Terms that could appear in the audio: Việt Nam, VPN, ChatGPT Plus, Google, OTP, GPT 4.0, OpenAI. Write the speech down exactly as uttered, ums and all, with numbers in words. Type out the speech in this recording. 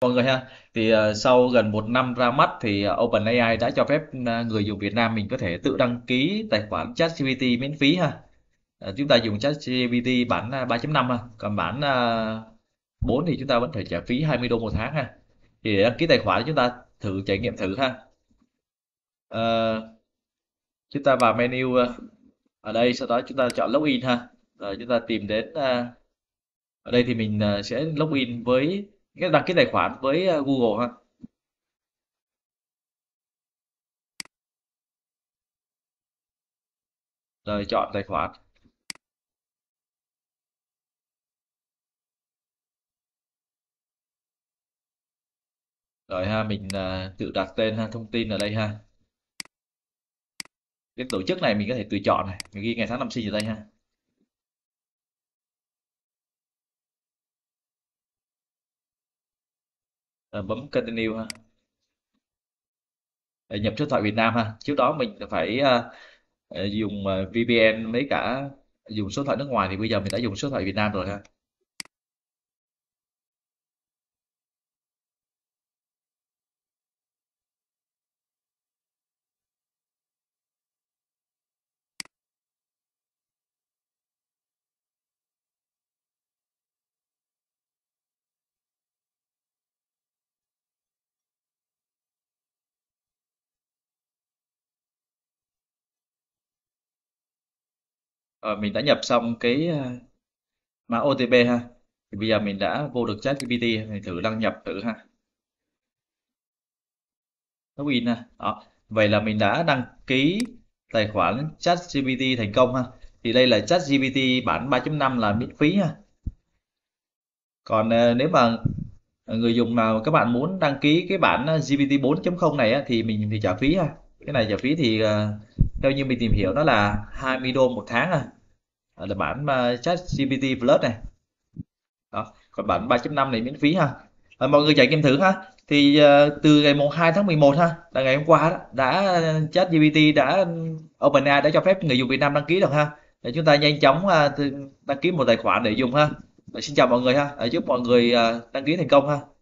Mọi người ha, thì ờ, sau gần một năm ra mắt thì ờ, OpenAI đã cho phép ờ, người dùng Việt Nam mình có thể tự đăng ký tài khoản ChatGPT miễn phí ha. Ờ, chúng ta dùng ChatGPT bản ờ, ba chấm năm ha, còn bản ờ, bốn thì chúng ta vẫn phải trả phí hai mươi đô một tháng ha. Thì để đăng ký tài khoản chúng ta thử trải nghiệm thử ha. Ờ, Chúng ta vào menu ờ, ở đây, sau đó chúng ta chọn login ha. Rồi chúng ta tìm đến ờ, ở đây thì mình ờ, sẽ login với cái đăng ký tài khoản với ờ, Google ha. Rồi chọn tài khoản. Rồi ha, mình ờ, tự đặt tên ha, thông tin ở đây ha. Cái tổ chức này mình có thể tùy chọn này, mình ghi ngày tháng năm sinh ở đây ha. Rồi bấm continue ha. Để nhập số điện thoại Việt Nam ha. Trước đó mình phải ờ, ờ, dùng ờ, vê pê en mấy cả dùng số điện thoại nước ngoài, thì bây giờ mình đã dùng số điện thoại Việt Nam rồi ha. Rồi mình đã nhập xong cái ờ, mã ô tê pê ha. Thì bây giờ mình đã vô được ChatGPT, mình thử đăng nhập thử ha. Login ha. Đó. Vậy là mình đã đăng ký tài khoản ChatGPT thành công ha. Thì đây là ChatGPT bản ba chấm năm là miễn phí ha. Còn ờ, nếu mà người dùng nào các bạn muốn đăng ký cái bản ờ, giê pê tê bốn chấm không này á, thì mình thì trả phí ha. Cái này trả phí thì ờ, theo như mình tìm hiểu nó là hai mươi đô một tháng ha. Đó là bản mà ChatGPT Plus này. Đó. Còn bản ba chấm năm này miễn phí ha. Ờ, mọi người trải nghiệm thử ha. Thì ờ, từ ngày mùng hai tháng mười một ha, là ngày hôm qua đó, đã ờ, ChatGPT đã OpenAI đã cho phép người dùng Việt Nam đăng ký được ha. Để chúng ta nhanh chóng ờ, tự- đăng ký một tài khoản để dùng ha. Ờ, Xin chào mọi người ha. Ờ, Chúc mọi người ờ, đăng ký thành công ha.